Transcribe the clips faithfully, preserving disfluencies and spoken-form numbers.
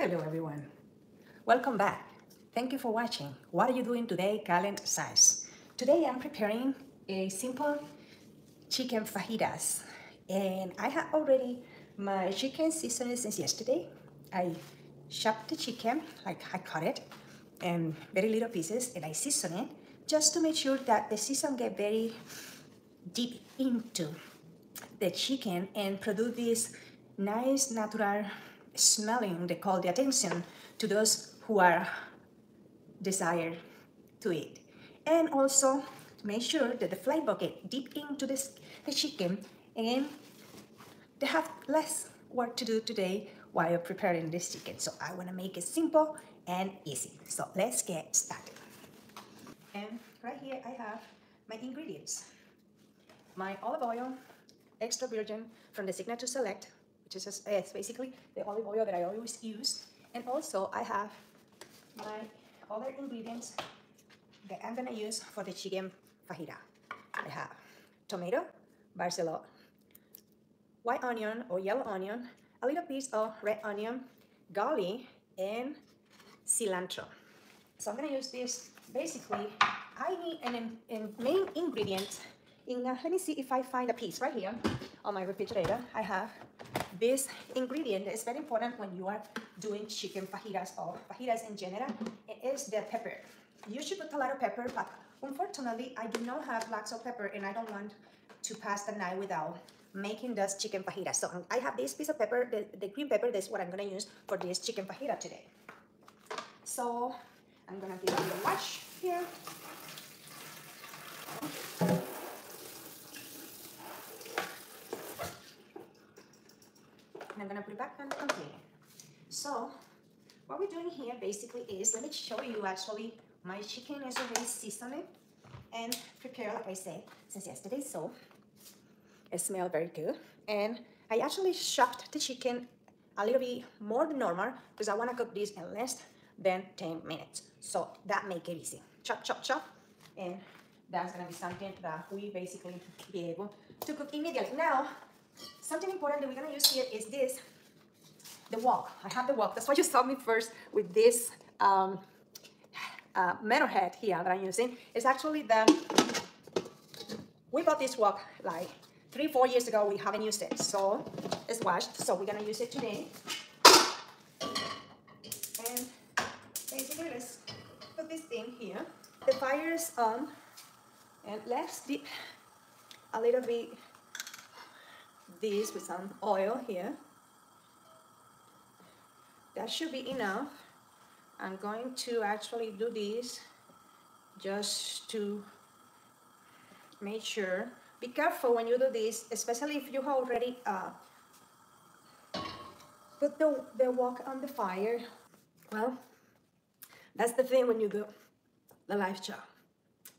Hello everyone. Welcome back. Thank you for watching. What are you doing today, Kalent Zaiz? Today I'm preparing a simple chicken fajitas, and I have already my chicken seasoned since yesterday. I chopped the chicken, like I cut it, and very little pieces, and I season it just to make sure that the season get very deep into the chicken and produce this nice natural smelling that call the attention to those who are desired to eat. And also make sure that the flavor get deep into this, the chicken, and they have less work to do today while preparing this chicken. So I want to make it simple and easy. So let's get started. And right here I have my ingredients. My olive oil, extra virgin from the Signature Select, which is just, it's basically the olive oil that I always use. And also I have my other ingredients that I'm gonna use for the chicken fajita. I have tomato, basil, white onion or yellow onion, a little piece of red onion, garlic, and cilantro. So I'm gonna use this. Basically, I need an, an main ingredient. In, uh, let me see if I find a piece right here on my refrigerator. I have this ingredient that is very important when you are doing chicken fajitas or fajitas in general. It is the pepper. You should put a lot of pepper, but unfortunately, I do not have lots of pepper, and I don't want to pass the night without making this chicken fajita. So I have this piece of pepper, the, the green pepper. That's what I'm gonna use for this chicken fajita today. So I'm gonna give it a wash here. And I'm gonna put it back on the container. So what we're doing here basically is, let me show you actually, my chicken is already seasoned and prepared, like I said, since yesterday. So it smells very good. And I actually chopped the chicken a little bit more than normal because I wanna cook this in less than ten minutes. So that make it easy. Chop, chop, chop. And that's gonna be something that we basically be able to cook immediately. Now, something important that we're gonna use here is this, the wok. I have the wok. That's why you saw me first with this um, uh, metal head here that I'm using. It's actually the, we bought this wok like three, four years ago. We haven't used it, so it's washed. So we're gonna use it today. And basically, let's put this thing here. The fire is on, and let's dip a little bit this with some oil here. That should be enough. I'm going to actually do this just to make sure. Be careful when you do this, especially if you have already uh, put the, the wok on the fire. Well, that's the thing when you do the live chop.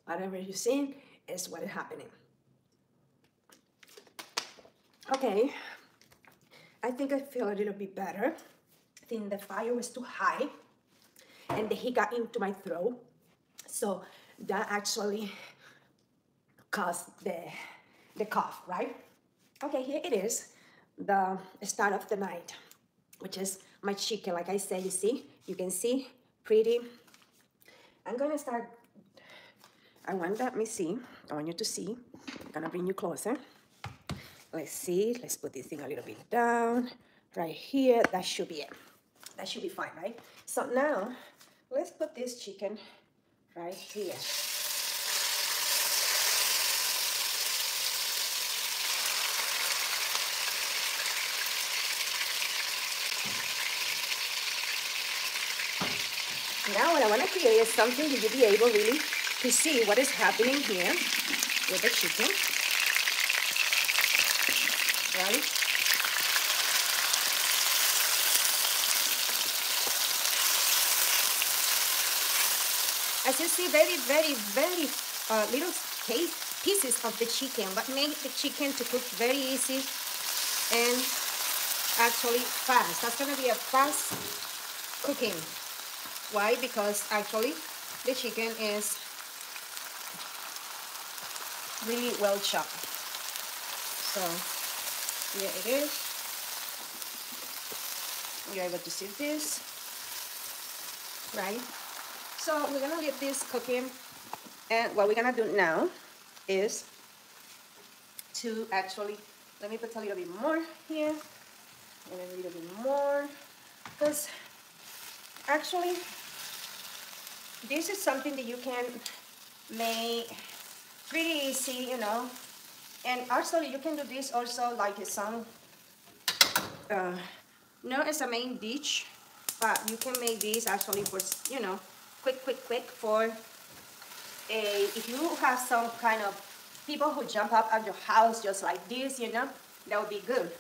Whatever you're seeing is what is happening. Okay, I think I feel a little bit better. I think the fire was too high and the heat got into my throat. So that actually caused the, the cough, right? Okay, here it is, the start of the night, which is my chicken. Like I said, you see, you can see, pretty. I'm gonna start, I want that, let me see. I want you to see, I'm gonna bring you closer. Let's see, let's put this thing a little bit down, right here, that should be it. That should be fine, right? So now, let's put this chicken right here. Now what I want to create is something that you'll be able really to see what is happening here with the chicken. Right? As you see, very, very, very uh, little pieces of the chicken, but make the chicken to cook very easy and actually fast. That's gonna be a fast cooking. Why? Because actually the chicken is really well chopped. So. Here it is. you're able to see this, right? So we're gonna leave this cooking, and what we're gonna do now is to actually, let me put a little bit more here, and a little bit more, because actually this is something that you can make pretty easy, you know. And also you can do this also like some, uh, not as a main dish, but you can make this actually for, you know, quick, quick, quick for a, if you have some kind of people who jump up at your house just like this, you know, that would be good.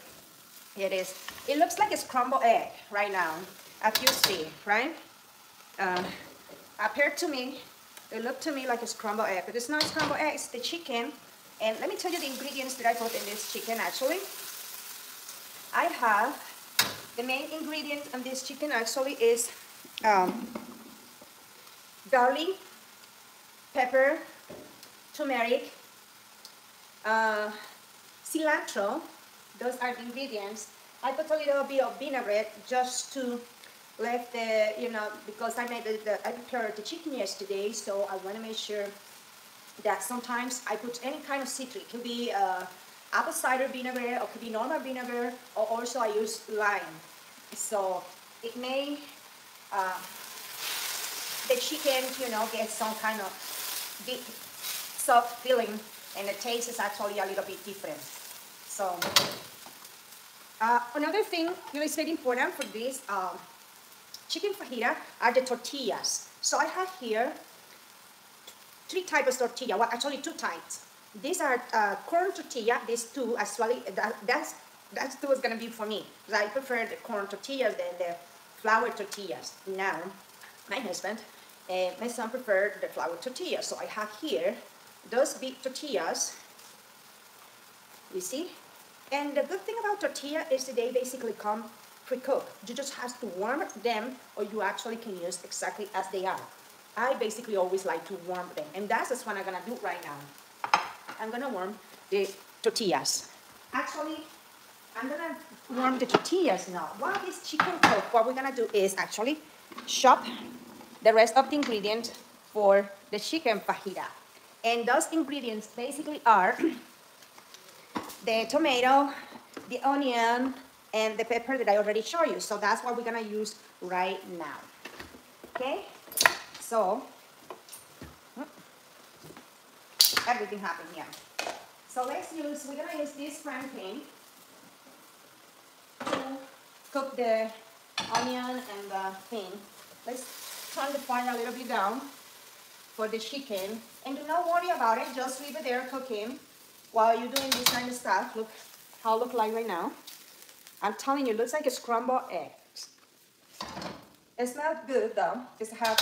It is. It looks like a scrambled egg right now, as you see, right? Uh, appeared to me, it looked to me like a scrambled egg, but it's not scrambled egg, it's the chicken. And let me tell you the ingredients that I put in this chicken, actually. I have, the main ingredient in this chicken actually is um, garlic, pepper, turmeric, uh, cilantro. Those are the ingredients. I put a little bit of vinaigrette just to let the, you know, because I made the, the I prepared the chicken yesterday, so I want to make sure that sometimes I put any kind of citric. It could be uh, apple cider vinegar, or it could be normal vinegar, or also I use lime. So it may, uh, the chicken, you know, get some kind of deep, soft feeling, and the taste is actually a little bit different. So uh, another thing that is very important for this um, chicken fajita are the tortillas. So I have here three types of tortilla, well, actually two types. These are uh, corn tortilla, these two, actually, that, that's, that's two is gonna be for me, because I prefer the corn tortillas than the flour tortillas. Now, my husband and my son prefer the flour tortillas, so I have here those big tortillas, you see? And the good thing about tortilla is that they basically come pre-cooked. You just have to warm them, or you actually can use exactly as they are. I basically always like to warm them, and that's just what I'm gonna do right now. I'm gonna warm the tortillas. Actually, I'm gonna warm the tortillas now. While this chicken cook, what we're gonna do is actually chop the rest of the ingredients for the chicken fajita. And those ingredients basically are the tomato, the onion, and the pepper that I already showed you. So that's what we're gonna use right now, okay? So, everything happened here. So let's use, we're gonna use this frying pan to cook the onion and the thing. Let's turn the fire a little bit down for the chicken. And do not worry about it, just leave it there cooking while you're doing this kind of stuff. Look how it looks like right now. I'm telling you, it looks like a scrambled egg. It's not good though. It's have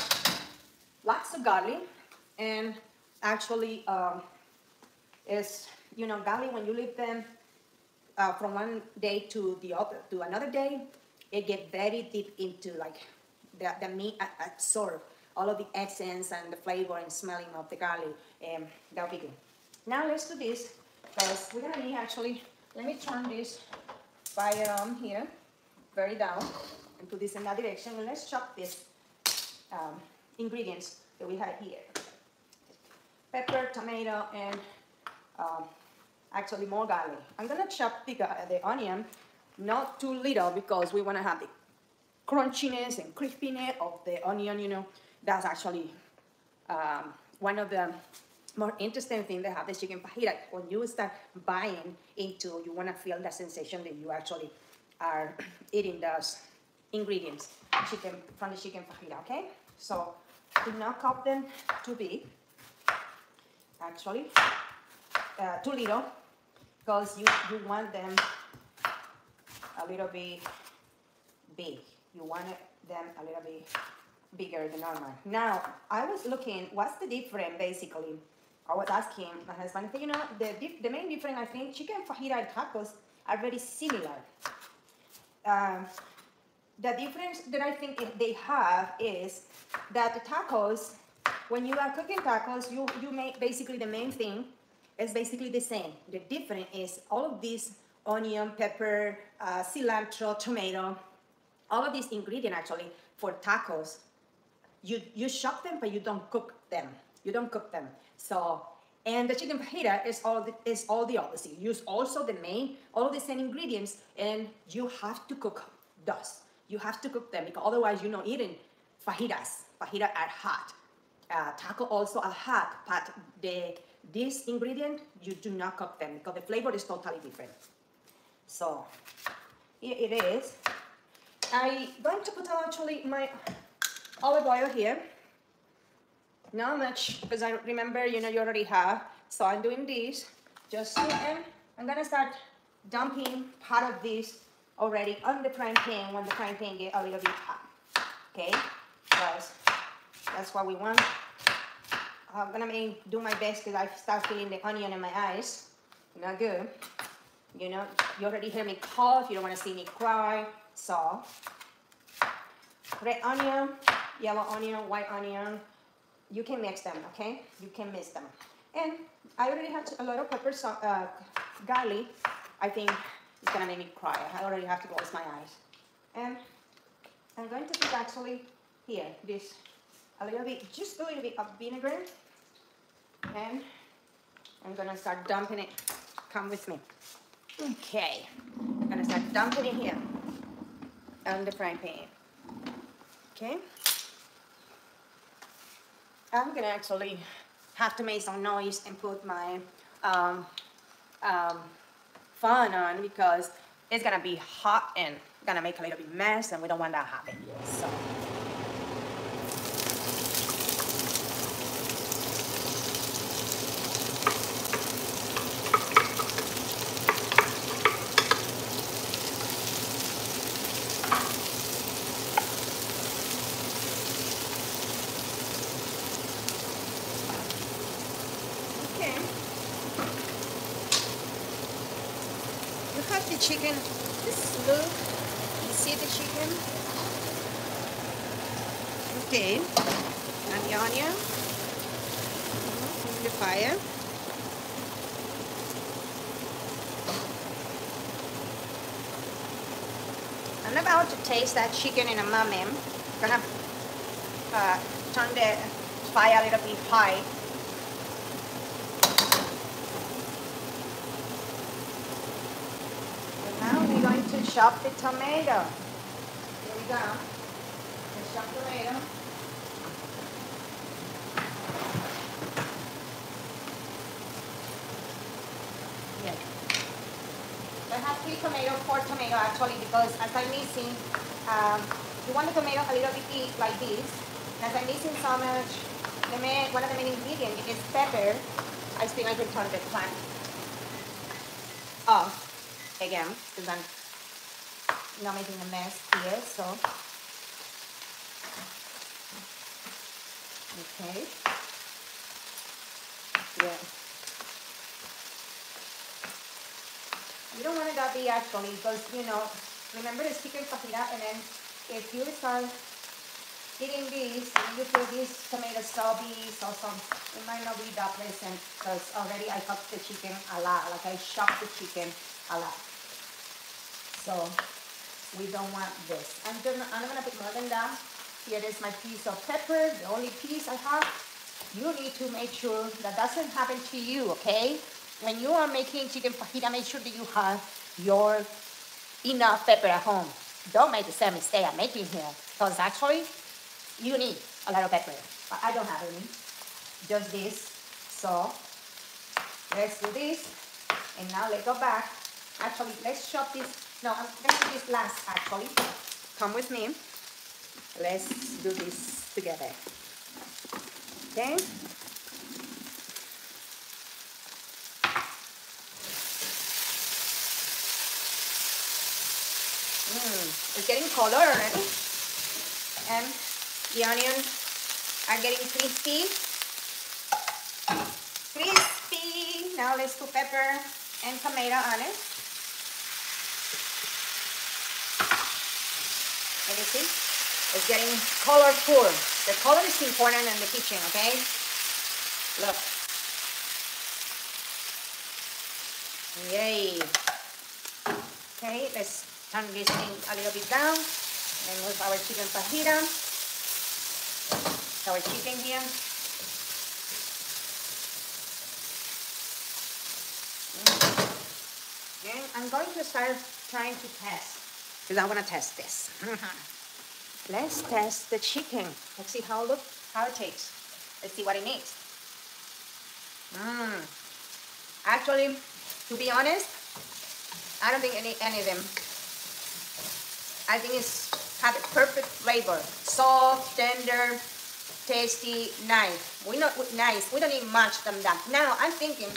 lots of garlic, and actually um, it's, you know, garlic, when you leave them uh, from one day to the other, to another day, it gets very deep into like the, the meat absorb all of the essence and the flavor and smelling of the garlic, and um, that'll be good. Now let's do this, because we're gonna need actually, let me turn this fire on here, very down, and put this in that direction, and let's chop this um, ingredients that we have here. Pepper, tomato, and um, actually more garlic. I'm gonna chop the, uh, the onion, not too little, because we wanna have the crunchiness and crispiness of the onion, you know. That's actually um, one of the more interesting things that have the chicken fajita. When you start buying into, you wanna feel the sensation that you actually are eating those ingredients chicken, from the chicken fajita, okay? So do not cut them too big, actually, uh, too little, because you, you want them a little bit big. You want them a little bit bigger than normal. Now, I was looking, what's the difference, basically? I was asking my husband, you know, the, the main difference, I think, chicken fajita and tacos are very similar. Uh, The difference that I think they have is that the tacos, when you are cooking tacos, you, you make basically the main thing is basically the same. The difference is all of this onion, pepper, uh, cilantro, tomato, all of these ingredients actually for tacos, you, you shop them, but you don't cook them. You don't cook them. So, and the chicken fajita is all the, is all the opposite. You use also the main, all of the same ingredients, and you have to cook those. You have to cook them, because otherwise you're not eating fajitas. Fajita are hot. Uh, taco also are hot, but the, this ingredient, you do not cook them because the flavor is totally different. So, here it is. I'm going to put actually my olive oil here. Not much, because I remember, you know, you already have. So I'm doing this just so I'm, I'm going to start dumping part of this already on the frying pan when the frying pan gets a little bit hot. Okay, because that's what we want. I'm going to do my best because I start feeling the onion in my eyes. Not good. You know, you already hear me cough. You don't want to see me cry. So, red onion, yellow onion, white onion. You can mix them, okay? You can mix them. And I already have a lot of pepper, so, uh, garlic. I think it's gonna make me cry. I already have to close my eyes. And I'm going to put actually here, this, a little bit, just a little bit of vinegar. And I'm gonna start dumping it. Come with me. Okay, I'm gonna start dumping it here on the frying pan, okay? I'm gonna actually have to make some noise and put my um, um, fan on because it's gonna be hot and gonna make a little bit mess, and we don't want that happen. So. Chicken, this look, you see the chicken? Okay, and the onion, the fire. I'm about to taste that chicken in a moment. I'm gonna uh, turn the fire a little bit high. Chop the tomato. Here we go. Let's chop the tomato. Yeah. I have three tomato, four tomato actually, because as I'm mixing, um, you want the tomato a little bit deep like this. And as I'm mixing so much, the main, one of the main ingredients is pepper. I think I could turn the plant off again because I'm not making a mess here, so. Okay. Yeah. You don't want it that big actually, because, you know, remember the chicken fajita, and then if you start eating this, and you feel this tomato soggy, so some, it might not be that pleasant, because already I cooked the chicken a lot, like I chopped the chicken a lot. So. We don't want this. I'm gonna, I'm gonna put more than that. Here is my piece of pepper, the only piece I have. You need to make sure that doesn't happen to you, okay? When you are making chicken fajita, make sure that you have your enough pepper at home. Don't make the same mistake I'm making here, because actually, you need a lot of pepper. But I don't have any, just this. So, let's do this. And now let's go back. Actually, let's chop this. No, I'm gonna do this last actually. Come with me. Let's do this together. Okay? Mmm, it's getting color already. And the onions are getting crispy. Crispy! Now let's put pepper and tomato on it. And you see, it's getting colorful. The color is important in the kitchen, okay? Look. Yay. Okay, let's turn this thing a little bit down. And with our chicken fajita, our chicken here. And I'm going to start trying to test, because I want to test this. Mm-hmm. Let's test the chicken. Let's see how it looks, how it tastes. Let's see what it needs. Mm. Actually, to be honest, I don't think any any of them. I think it's had a perfect flavor. Soft, tender, tasty, nice. We not nice. We don't need much than that. Now I'm thinking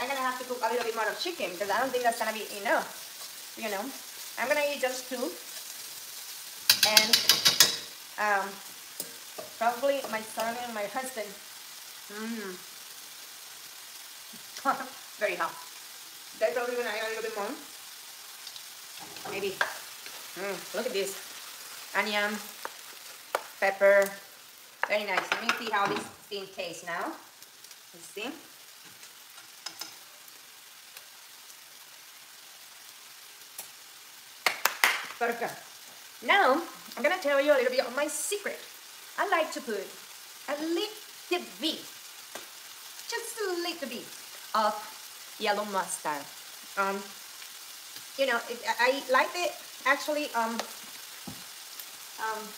I'm gonna have to cook a little bit more of chicken, because I don't think that's gonna be enough. You know, I'm gonna eat just two, and um, probably my son and my husband. Mm. Very hot. They're probably gonna add a little bit more. Maybe. Mm, look at this. Onion, pepper. Very nice. Let me see how this thing tastes now. Let's see. Perfect. Now, I'm gonna tell you a little bit of my secret. I like to put a little bit, just a little bit of yellow mustard. Um, you know, it, I like it. Actually, um, um,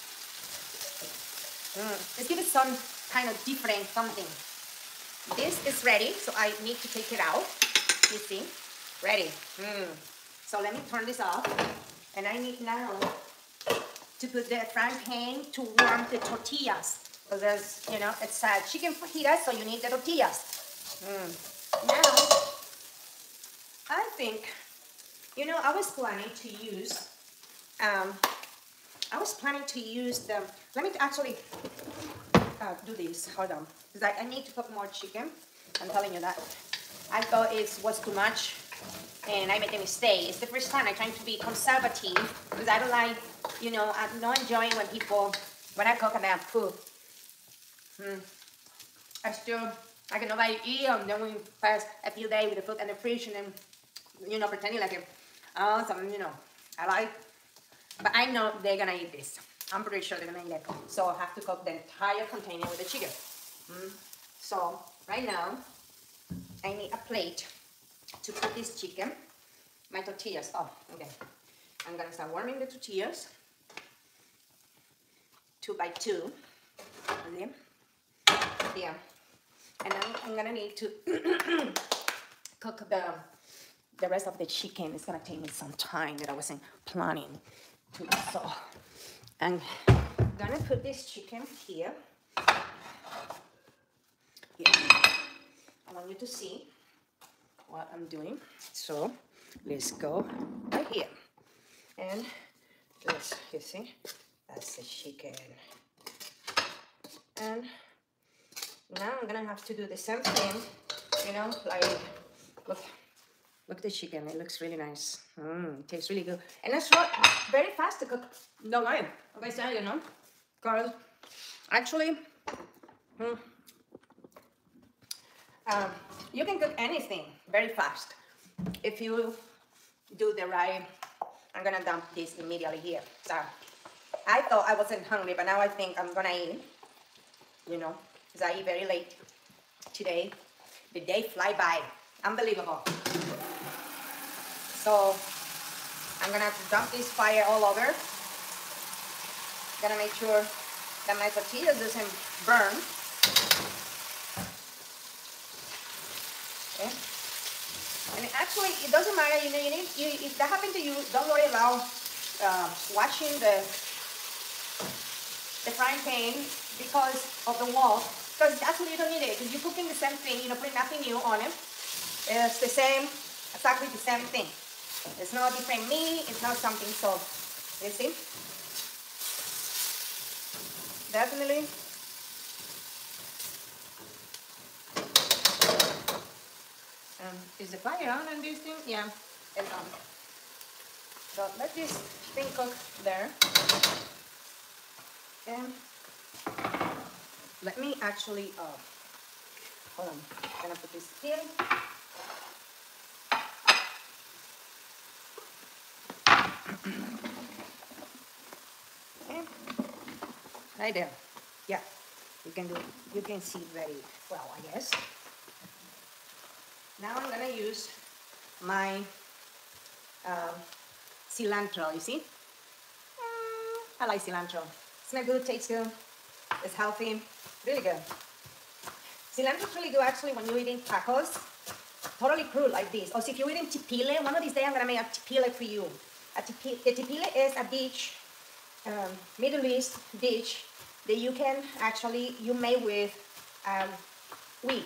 mm, let's give it some kind of different something. This is ready, so I need to take it out. You see, ready. Mm. So let me turn this off, and I need now to put the frying pan to warm the tortillas. So there's, you know, it's a chicken fajita, so you need the tortillas. Mm. Now, I think, you know, I was planning to use. Um, I was planning to use the, let me actually uh, do this, hold on, because I, I need to cook more chicken, I'm telling you that. I thought it was too much, and I made a mistake. It's the first time I'm trying to be conservative, because I don't like, you know, I'm not enjoying when people, when I cook and I have food. Mm. I still, I can nobody eat, and then we pass a few days with the food and the fridge, and then, you know, pretending like it, uh, some, you know, I like. But I know they're gonna eat this. I'm pretty sure they're gonna eat it. So I have to cook the entire container with the chicken. Mm. So right now, I need a plate to put this chicken, my tortillas. Oh, okay. I'm gonna start warming the tortillas, two by two. Okay. Yeah. And I'm, I'm gonna need to cook the the rest of the chicken. It's gonna take me some time that I wasn't planning. So I'm gonna put this chicken here. Yeah. I want you to see what I'm doing. So let's go right here. And let's, you see, that's the chicken. And now I'm gonna have to do the same thing, you know, like with Look at the chicken, it looks really nice. Mm, tastes really good. And it's not very fast to cook, no lie. Like I said, you know, because actually, mm, um, you can cook anything very fast if you do the right. I'm gonna dump this immediately here. So I thought I wasn't hungry, but now I think I'm gonna eat, you know, because I eat very late today. The day fly by, unbelievable. So I'm gonna have to dump this fire all over. Gonna make sure that my tortillas doesn't burn. Okay. And actually, it doesn't matter. You know, you need. You, if that happened to you, don't worry about uh, watching the the frying pan because of the wall. Because actually, you don't need it. Because you're cooking the same thing. You know, putting nothing new on it. It's the same, exactly the same thing. It's not different meat, it's not something, so, you see? Definitely. Um, is the fire on on this thing? Yeah, it's on. So let this thing cook there. And let me actually, uh, hold on, I'm gonna put this here. Hi there. Yeah, you can do it. You can see very well, I guess. Now I'm gonna use my uh, cilantro, you see? Mm, I like cilantro. Smells good, tastes good, it's healthy, really good. Cilantro is really good actually when you're eating tacos, totally crude like this. Or if you're eating chipile, one of these days I'm gonna make a chipile for you. A chipile, the chipile is a dish, um, Middle East dish that you can actually, you make with um, wheat.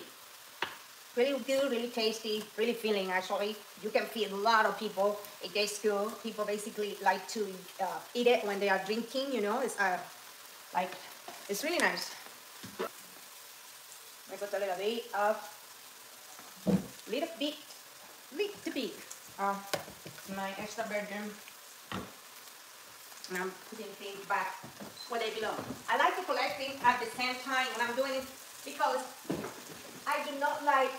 Really good, really tasty, really filling actually. You can feed a lot of people. It tastes good. People basically like to uh, eat it when they are drinking, you know. It's uh, like, it's really nice. I'm going to take a bit of, little bit, little bit of my extra virgin. And I'm putting things back where they belong. I like to collect things at the same time when I'm doing it because I do not like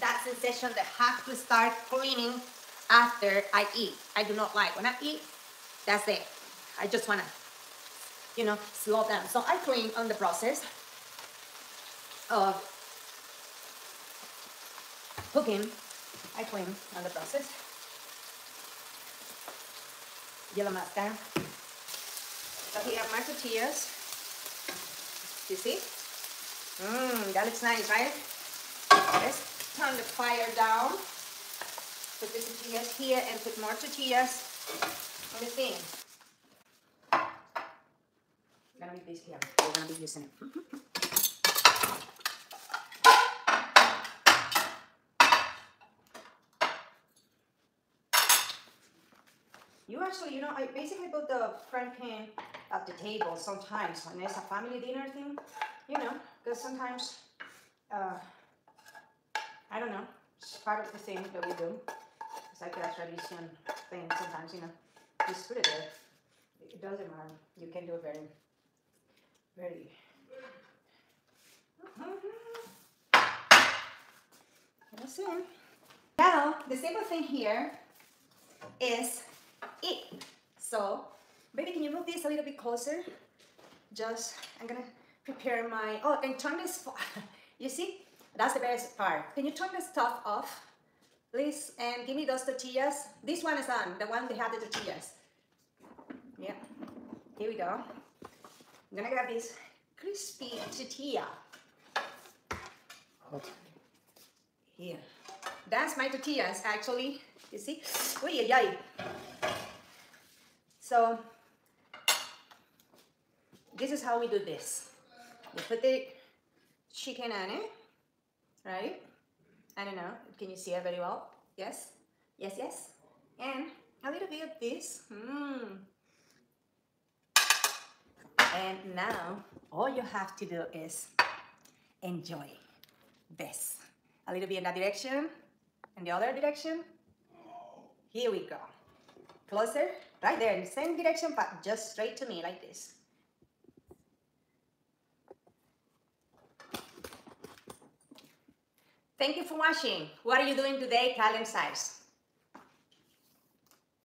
that sensation that I have to start cleaning after I eat. I do not like. When I eat, that's it. I just want to, you know, slow down. So I clean on the process of cooking. I clean on the process. Yellow mustard. So here are my tortillas. You see? Mmm, that looks nice, right? Let's turn the fire down. Put the tortillas here and put more tortillas on the thing. I'm gonna leave this here. We're gonna be using it. You actually, you know, I basically put the frying pan at the table sometimes when it's a family dinner thing. You know, because sometimes, uh, I don't know, it's part of the thing that we do. It's like a tradition thing sometimes, you know, just put it there. It doesn't matter. You can do it very, very. That's it. Now, the simple thing here is it. So, baby, can you move this a little bit closer? Just, I'm gonna prepare my, oh, and turn this, you see, that's the best part. Can you turn the stuff off, please, and give me those tortillas? This one is on, the one that had the tortillas. Yeah, here we go. I'm gonna grab this crispy tortilla. Here, that's my tortillas, actually, you see? Oy, oy, oy. So, this is how we do this. We put the chicken on it, right? I don't know, can you see it very well? Yes, yes, yes. And a little bit of this. Mm. And now, all you have to do is enjoy this. A little bit in that direction, and the other direction. Here we go. Closer, right there in the same direction, but just straight to me like this. Thank you for watching. What are you doing today, Kalent Zaiz?